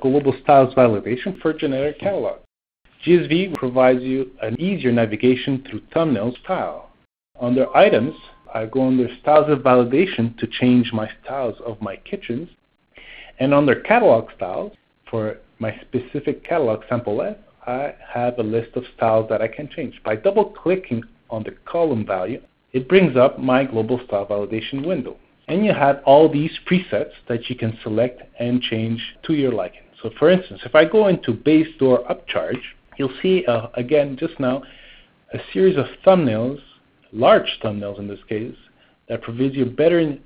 global styles validation for generic catalog. GSV provides you an easier navigation through thumbnail style. Under items, I go under styles of validation to change my styles of my kitchens, and under catalog styles, for my specific catalog sample F, I have a list of styles that I can change. By double-clicking on the column value, it brings up my global style validation window. And you have all these presets that you can select and change to your liking. So for instance, if I go into base door upcharge, you'll see, again, just now, a series of thumbnails, large thumbnails in this case, that provides you a better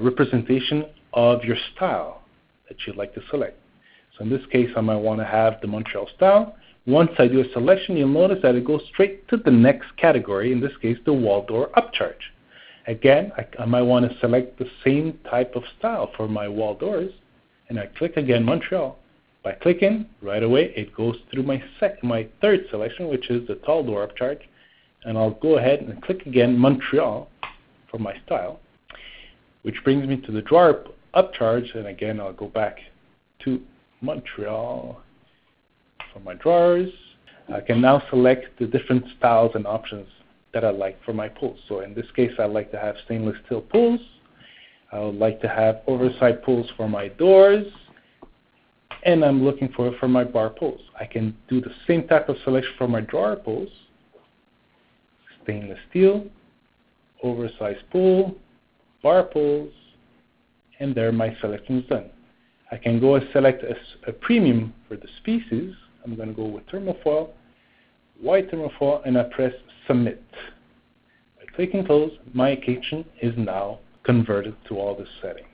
representation of your style that you'd like to select. So in this case, I might want to have the Montreal style. Once I do a selection, you'll notice that it goes straight to the next category, in this case, the wall door upcharge. Again, I might want to select the same type of style for my wall doors, and I click again Montreal. By clicking, right away, it goes through my third selection, which is the tall door upcharge, and I'll go ahead and click again Montreal for my style, which brings me to the drawer upcharge, and again, I'll go back to Montreal for my drawers. I can now select the different styles and options that I like for my pools. So in this case, I like to have stainless steel pools. I would like to have oversized pools for my doors, and I'm looking for my bar pools. I can do the same type of selection for my drawer pools, stainless steel, oversized pool, bar pools, and there my selection is done. I can go and select a premium for the species. I'm going to go with thermofoil, white thermofoil, and I press submit. By clicking close, my kitchen is now converted to all the settings.